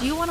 Do you want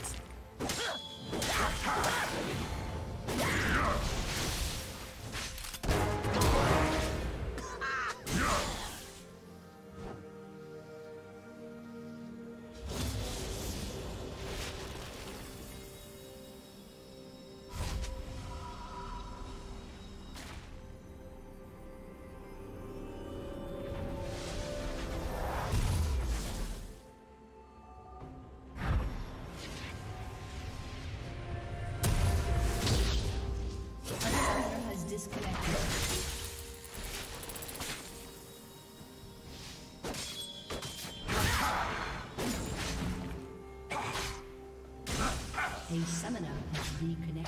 A summoner has reconnected.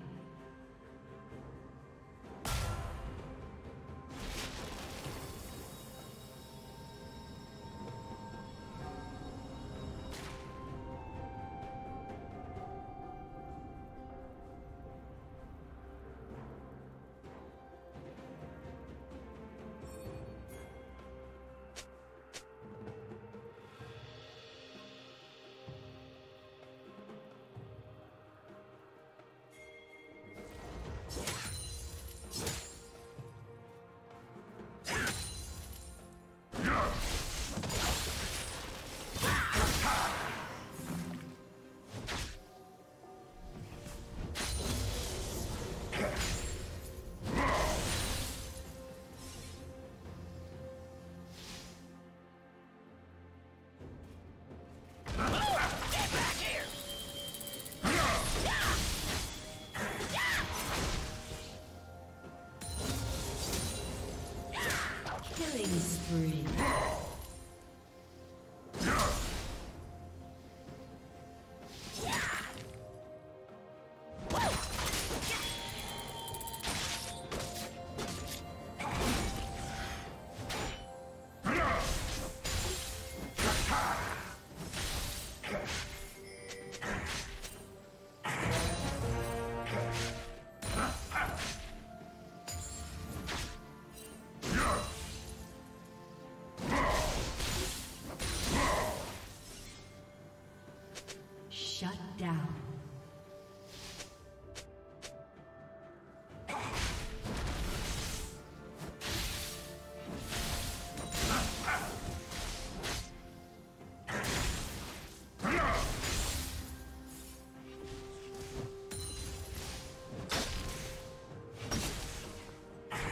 Spree. Shut down. Did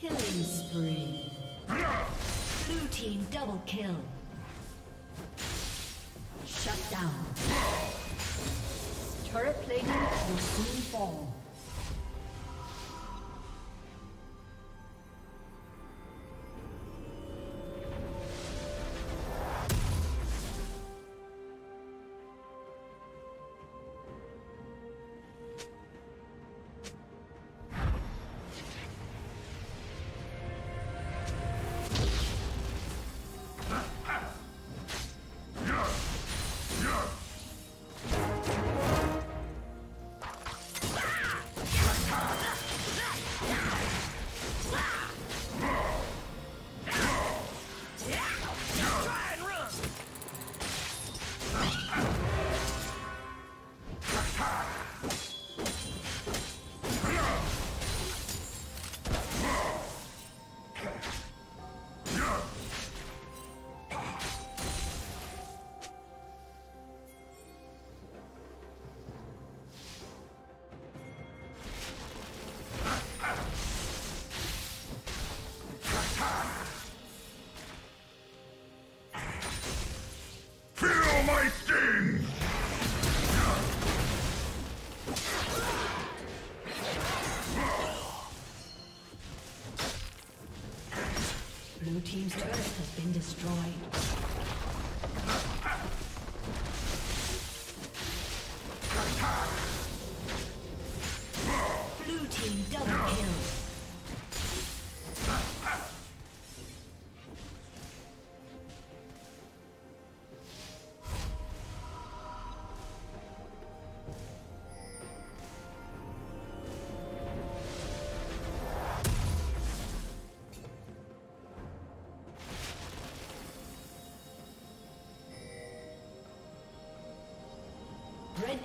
Killing spree. Blue team double kill. Shut down. Turret plating will soon fall. Blue team's turret has been destroyed. Blue team double kill. Red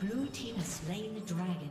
Blue team has slain the dragon.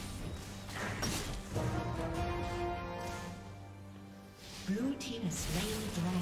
Blue team has slain the dragon.